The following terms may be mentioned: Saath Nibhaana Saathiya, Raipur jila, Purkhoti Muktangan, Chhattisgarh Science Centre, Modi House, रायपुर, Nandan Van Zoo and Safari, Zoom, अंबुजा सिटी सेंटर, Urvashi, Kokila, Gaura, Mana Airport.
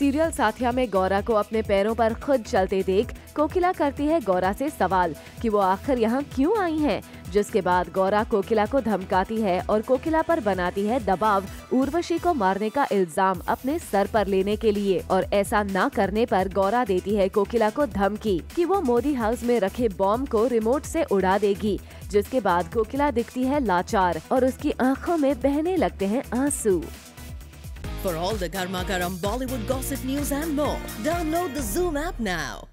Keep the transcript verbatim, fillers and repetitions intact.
Serial साथिया में गौरा को अपने पैरों पर खुद चलते देख कोकिला करती है गौरा से सवाल कि वो आखिर यहाँ क्यों आई हैं, जिसके बाद गौरा कोकिला को धमकाती है और कोकिला पर बनाती है दबाव उर्वशी को मारने का इल्जाम अपने सर पर लेने के लिए। और ऐसा ना करने पर गौरा देती है कोकिला को धमकी कि वो मोदी हाउस में रखे बॉम्ब को रिमोट से उड़ा देगी, जिसके बाद कोकिला दिखती है लाचार और उसकी आंखों में बहने लगते हैं आंसू। For all the garma garam Bollywood gossip news and more, download the Zoom app now.